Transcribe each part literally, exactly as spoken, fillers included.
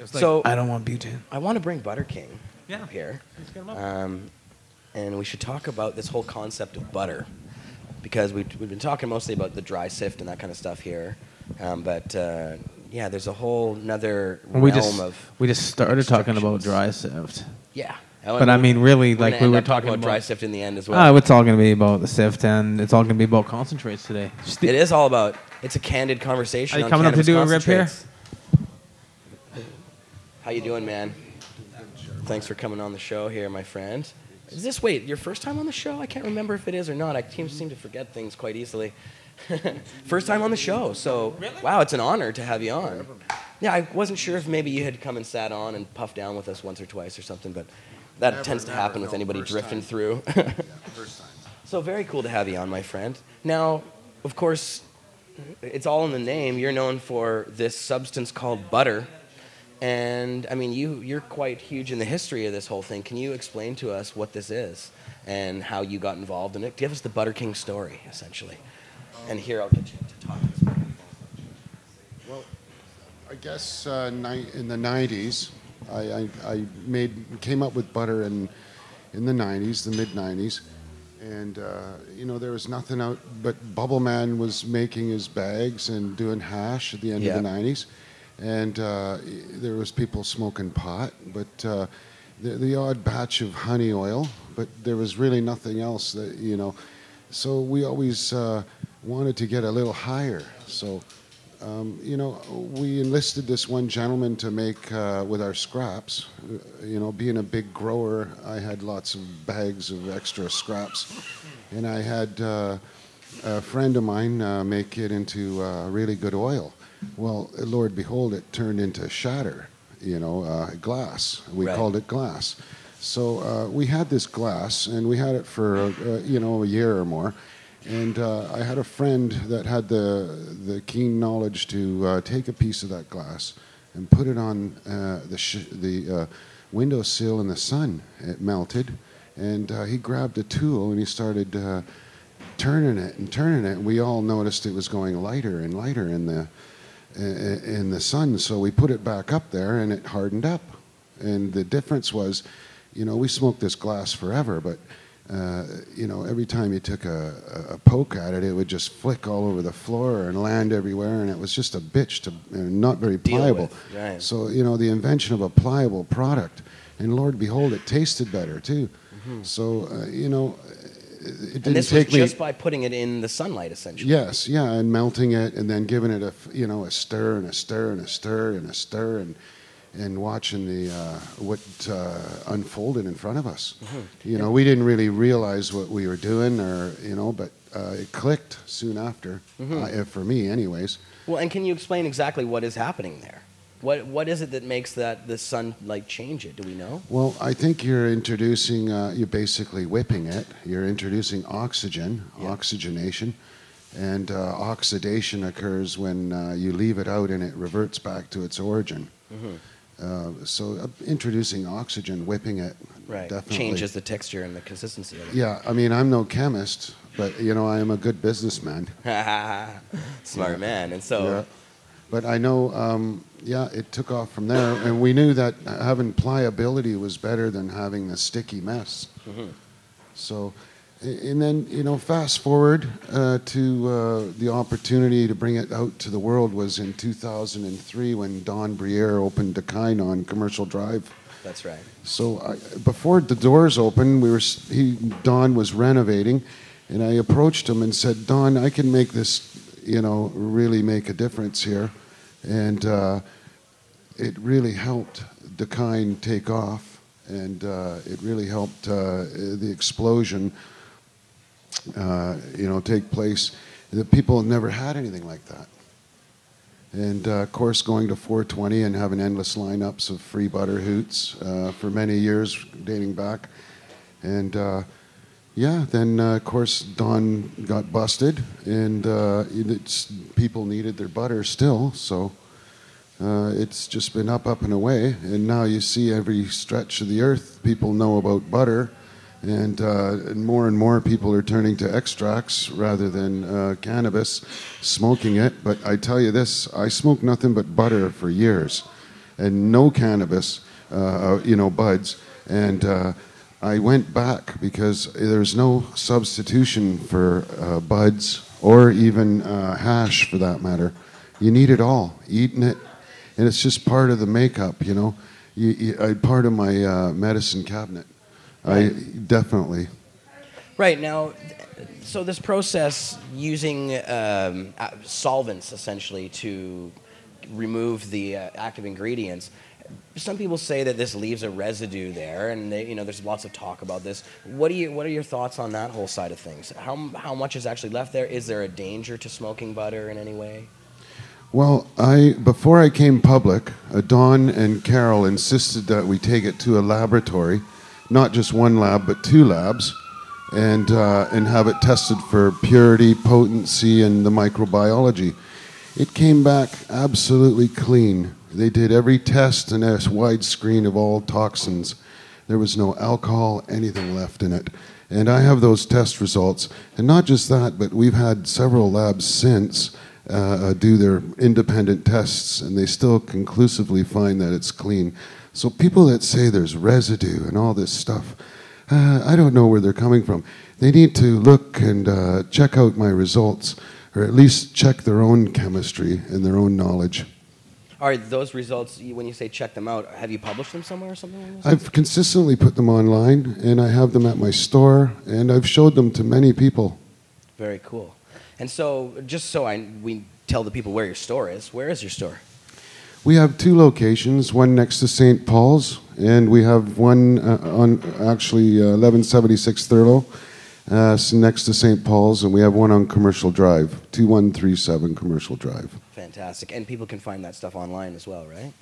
Like, so I don't want butane. I want to bring BudderKing yeah. here. Um, and we should talk about this whole concept of butter. Because we've, we've been talking mostly about the dry sift and that kind of stuff here. Um, but, uh, yeah, there's a whole nother realm we just, of We just started talking about dry sift. Yeah. I but, I mean, really, we're like we were talking about, about dry sift in the end as well. Uh, it's all going to be about the sift, and it's all going to be about concentrates today. Just it is all about. It's a candid conversation. Are you on coming up to do a rip here? How you doing, man? Thanks for coming on the show here, my friend. Is this, wait, your first time on the show? I can't remember if it is or not. I seem to forget things quite easily. First time on the show, so really? Wow, it's an honor to have you on. Yeah, I wasn't sure if maybe you had come and sat on and puffed down with us once or twice or something, but that never, tends to happen with anybody drifting time. Through. Yeah, first time. So very cool to have you on, my friend. Now, of course, it's all in the name. You're known for this substance called butter. And, I mean, you, you're quite huge in the history of this whole thing. Can you explain to us what this is and how you got involved in it? Give us the BudderKing story, essentially. Um, and here, I'll get you to talk. Well, I guess uh, in the nineties, I, I, I made, came up with butter in, in the nineties, the mid nineties. And, uh, you know, there was nothing out, but Bubble Man was making his bags and doing hash at the end yeah. of the nineties. And uh, there was people smoking pot, but uh, the, the odd batch of honey oil, but there was really nothing else that, you know. So we always uh, wanted to get a little higher. So, um, you know, we enlisted this one gentleman to make uh, with our scraps. You know, being a big grower, I had lots of bags of extra scraps. And I had uh, a friend of mine uh, make it into uh, really good oil. Well, Lord behold, it turned into shatter, you know, uh, glass. We right. called it glass. So uh, we had this glass, and we had it for, uh, you know, a year or more. And uh, I had a friend that had the, the keen knowledge to uh, take a piece of that glass and put it on uh, the, sh the uh, windowsill in the sun. It melted. And uh, he grabbed a tool, and he started uh, turning it and turning it. And we all noticed it was going lighter and lighter in the... in the sun, so we put it back up there and it hardened up. And the difference was, you know, we smoked this glass forever, but uh, you know, every time you took a, a poke at it, it would just flick all over the floor and land everywhere, and it was just a bitch to, you know, not very pliable. Right. So, you know, the invention of a pliable product, and Lord behold, it tasted better too. Mm-hmm. So, uh, you know, it didn't and this take was just me. By putting it in the sunlight, essentially. Yes, yeah, and melting it, and then giving it a you know a stir and a stir and a stir and a stir, and and watching the uh, what uh, unfolded in front of us. Mm-hmm. You yeah. know, we didn't really realize what we were doing, or you know, but uh, it clicked soon after. Mm-hmm. uh, for me, anyways. Well, and can you explain exactly what is happening there? What what is it that makes that the sunlight change it? Do we know? Well, I think you're introducing. Uh, you're basically whipping it. You're introducing oxygen, yeah. oxygenation, and uh, oxidation occurs when uh, you leave it out and it reverts back to its origin. Mm-hmm. uh, so uh, introducing oxygen, whipping it, right. definitely changes the texture and the consistency of it. Yeah, I mean, I'm no chemist, but you know, I am a good businessman. Smart yeah. man, and so. Yeah. But I know, um, yeah, it took off from there, and we knew that having pliability was better than having the sticky mess. Mm-hmm. So, and then, you know, fast forward uh, to uh, the opportunity to bring it out to the world was in two thousand three when Don Briere opened DaKine on Commercial Drive. That's right. So I, before the doors opened, we were he Don was renovating, and I approached him and said, Don, I can make this, you know, really make a difference here. And uh, it really helped DaKine take off, and uh, it really helped uh, the explosion, uh, you know, take place. The people never had anything like that. And, uh, of course, going to four twenty and having endless lineups of free butter hoots uh, for many years dating back. And, uh, yeah, then, uh, of course, Don got busted, and uh, it's, people needed their butter still, so uh, it's just been up, up, and away. And now you see every stretch of the earth, people know about butter, and, uh, and more and more people are turning to extracts rather than uh, cannabis, smoking it. But I tell you this, I smoked nothing but butter for years. and no cannabis, uh, you know, buds. And uh, I went back because there's no substitution for uh, buds or even uh, hash, for that matter. You need it all, eating it, and it's just part of the makeup, you know. You, you, I, part of my uh, medicine cabinet. Right. I definitely. Right now, so this process using um, solvents essentially to remove the uh, active ingredients. Some people say that this leaves a residue there, and they, you know, there's lots of talk about this. What do you? What are your thoughts on that whole side of things? How how much is actually left there? Is there a danger to smoking butter in any way? Well, I before I came public, uh, Don and Carol insisted that we take it to a laboratory, not just one lab but two labs, and uh, and have it tested for purity, potency, and the microbiology. It came back absolutely clean. They did every test and a wide screen of all toxins. There was no alcohol, anything left in it. And I have those test results. And not just that, but we've had several labs since uh, do their independent tests, and they still conclusively find that it's clean. So people that say there's residue and all this stuff, uh, I don't know where they're coming from. They need to look and uh, check out my results, or at least check their own chemistry and their own knowledge. All right, those results, when you say check them out, have you published them somewhere or something like that? I've consistently put them online, and I have them at my store, and I've showed them to many people. Very cool. And so, just so I, we tell the people where your store is, where is your store? We have two locations, one next to Saint Paul's, and we have one uh, on actually uh, eleven seventy-six Thurlow, uh, next to Saint Paul's, and we have one on Commercial Drive, two one three seven Commercial Drive. Fantastic. And people can find that stuff online as well, right?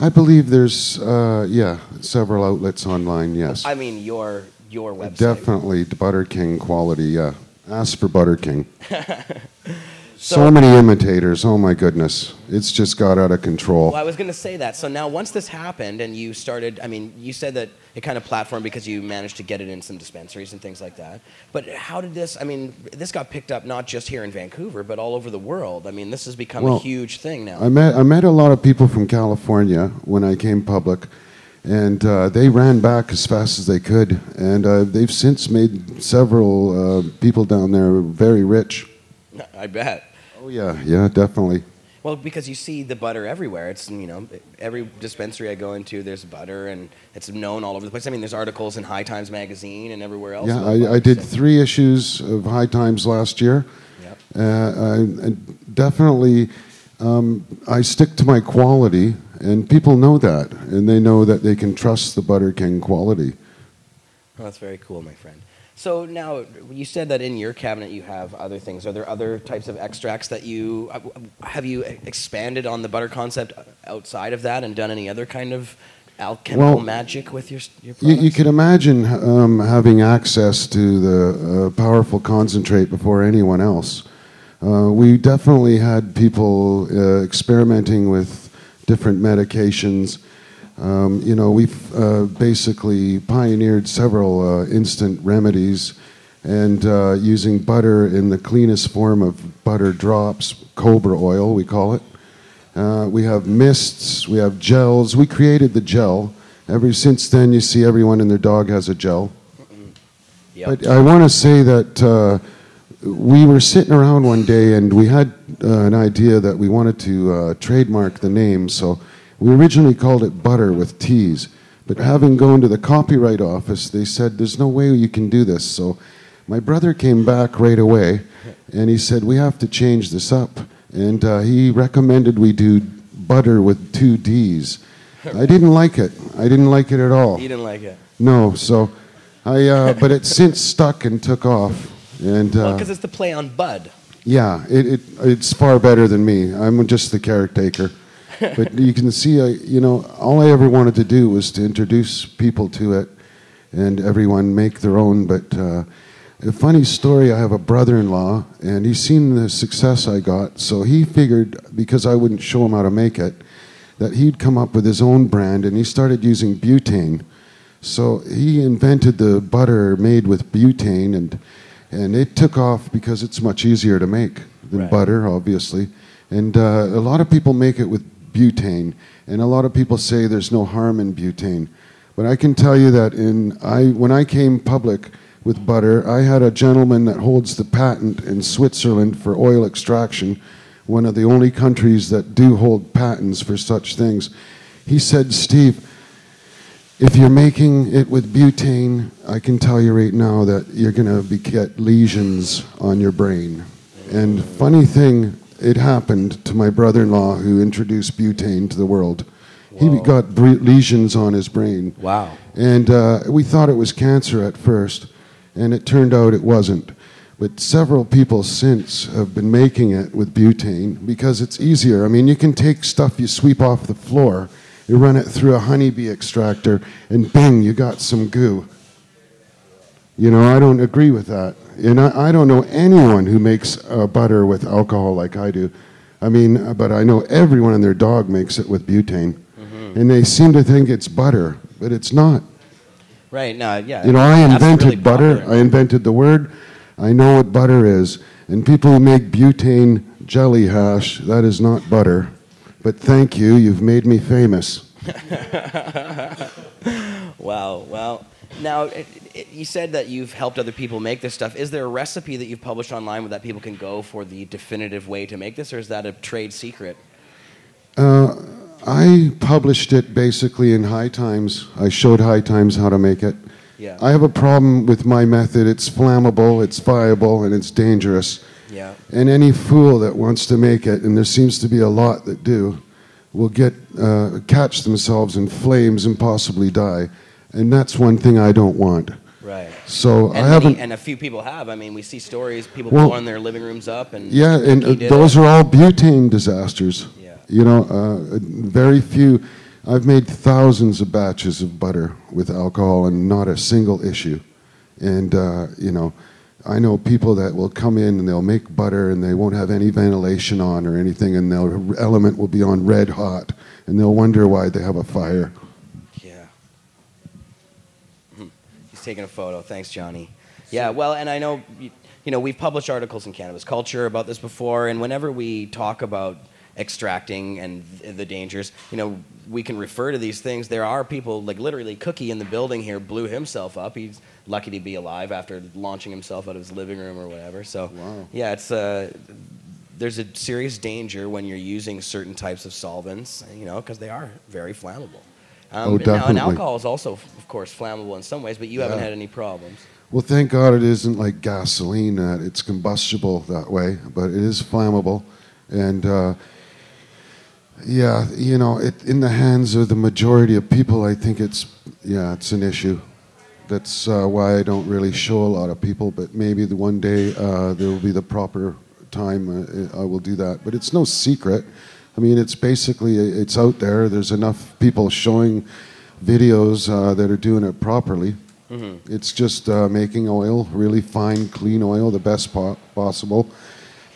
I believe there's, uh, yeah, several outlets online, yes. I mean, your your website. Definitely BudderKing quality, yeah. Ask for BudderKing. So, so many imitators, oh my goodness. It's just got out of control. Well, I was going to say that. So now once this happened and you started, I mean, you said that it kind of platformed because you managed to get it in some dispensaries and things like that. But how did this, I mean, this got picked up not just here in Vancouver, but all over the world. I mean, this has become well, a huge thing now. I met, I met a lot of people from California when I came public, and uh, they ran back as fast as they could. And uh, they've since made several uh, people down there very rich. I bet. Oh, yeah, yeah, definitely. Well, because you see the butter everywhere. It's, you know, every dispensary I go into, there's butter, and it's known all over the place. I mean, there's articles in High Times magazine and everywhere else. Yeah, I, I did so. three issues of High Times last year. Yep. Uh, I, I definitely, um, I stick to my quality, and people know that, and they know that they can trust the BudderKing quality. Well, that's very cool, my friend. So now, you said that in your cabinet you have other things. Are there other types of extracts that you, have you expanded on the butter concept outside of that and done any other kind of alchemical well, magic with your, your products? You, you can imagine um, having access to the uh, powerful concentrate before anyone else. Uh, we definitely had people uh, experimenting with different medications. Um, you know, we've uh, basically pioneered several uh, instant remedies and uh, using butter in the cleanest form of butter drops, cobra oil, we call it. Uh, we have mists, we have gels. We created the gel. Ever since then, you see everyone and their dog has a gel. Mm-hmm. Yep. But I want to say that uh, we were sitting around one day and we had uh, an idea that we wanted to uh, trademark the name, so we originally called it Butter with T's, but having gone to the copyright office, they said, there's no way you can do this. So my brother came back right away, and he said, we have to change this up. And uh, he recommended we do Butter with two D's. I didn't like it. I didn't like it at all. You didn't like it? No. So, I. Uh, but it's since stuck and took off. And, uh, well, because it's the play on Bud. Yeah. It, it, it's far better than me. I'm just the caretaker. But you can see, I, you know, all I ever wanted to do was to introduce people to it and everyone make their own. But uh, a funny story, I have a brother-in-law, and he's seen the success I got. So he figured, because I wouldn't show him how to make it, that he'd come up with his own brand, and he started using butane. So he invented the butter made with butane, and, and it took off because it's much easier to make than right. butter, obviously. And uh, a lot of people make it with butane. And a lot of people say there's no harm in butane. But I can tell you that in I when I came public with butter, I had a gentleman that holds the patent in Switzerland for oil extraction, one of the only countries that do hold patents for such things. He said, Steve, if you're making it with butane, I can tell you right now that you're going to get lesions on your brain. And funny thing, it happened to my brother-in-law who introduced butane to the world. Whoa. He got lesions on his brain. Wow. And uh, we thought it was cancer at first, and it turned out it wasn't. But several people since have been making it with butane because it's easier. I mean, you can take stuff you sweep off the floor, you run it through a honeybee extractor, and bang, you got some goo. You know, I don't agree with that. And I, I don't know anyone who makes uh, butter with alcohol like I do. I mean, but I know everyone and their dog makes it with butane. Mm-hmm. And they seem to think it's butter, but it's not. Right, no, yeah. You know, I invented really butter. Popular. I invented the word. I know what butter is. And people who make butane jelly hash, that is not butter. But thank you, you've made me famous. Wow, well, now, it, it, you said that you've helped other people make this stuff. Is there a recipe that you've published online where that people can go for the definitive way to make this, or is that a trade secret? Uh, I published it basically in High Times. I showed High Times how to make it. Yeah. I have a problem with my method. It's flammable, it's viable, and it's dangerous. Yeah. And any fool that wants to make it, and there seems to be a lot that do, will get uh, catch themselves in flames and possibly die. And that's one thing I don't want. Right. So and I haven't. And a few people have. I mean, we see stories, people well, blowing their living rooms up. And yeah, and uh, those it. are all butane disasters. Yeah. You know, uh, very few. I've made thousands of batches of butter with alcohol and not a single issue. And, uh, you know, I know people that will come in and they'll make butter and they won't have any ventilation on or anything, and their element will be on red hot, and they'll wonder why they have a fire. Yeah. He's taking a photo. Thanks, Johnny. Yeah, well, and I know, you know, we've published articles in Cannabis Culture about this before, and whenever we talk about extracting and the dangers, you know, we can refer to these things. There are people, like literally Cookie in the building here blew himself up. He's lucky to be alive after launching himself out of his living room or whatever. So, wow. Yeah, it's uh, there's a serious danger when you're using certain types of solvents, you know, because they are very flammable. Um, oh, definitely. Now, and alcohol is also, of course, flammable in some ways, but you yeah. haven't had any problems. Well, thank God it isn't like gasoline. Uh, it's combustible that way, but it is flammable. And uh, yeah, you know, it, in the hands of the majority of people, I think it's, yeah, it's an issue. That's uh, why I don't really show a lot of people, but maybe the one day uh, there will be the proper time uh, I will do that. But it's no secret. I mean, it's basically, it's out there. There's enough people showing videos uh, that are doing it properly. Mm-hmm. It's just uh, making oil, really fine, clean oil, the best po- possible,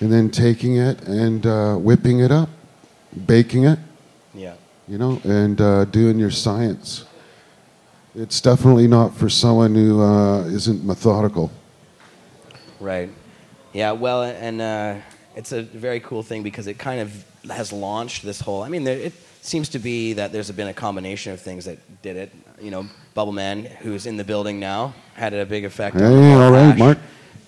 and then taking it and uh, whipping it up. Baking it, yeah, you know, and uh, doing your science. It's definitely not for someone who uh, isn't methodical. Right. Yeah, well, and uh, it's a very cool thing because it kind of has launched this whole, I mean, there, it seems to be that there's been a combination of things that did it. You know, Bubble Man, who's in the building now, had a big effect. Hey, on all right, hash, Mark.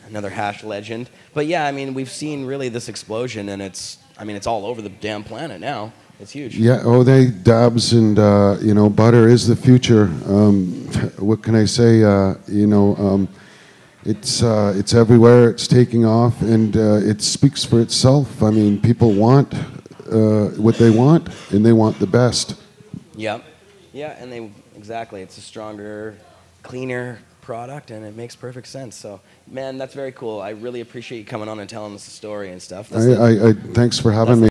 Another hash legend. But yeah, I mean, we've seen really this explosion, and it's, I mean, it's all over the damn planet now. It's huge. Yeah, oh, they dabs and, uh, you know, butter is the future. Um, what can I say? Uh, you know, um, it's, uh, it's everywhere. It's taking off, and uh, it speaks for itself. I mean, people want uh, what they want, and they want the best. Yeah, yeah, and they, exactly. It's a stronger, cleaner product, and it makes perfect sense. So, man, that's very cool. I really appreciate you coming on and telling us the story and stuff. That's I, the, I, I, thanks for having me.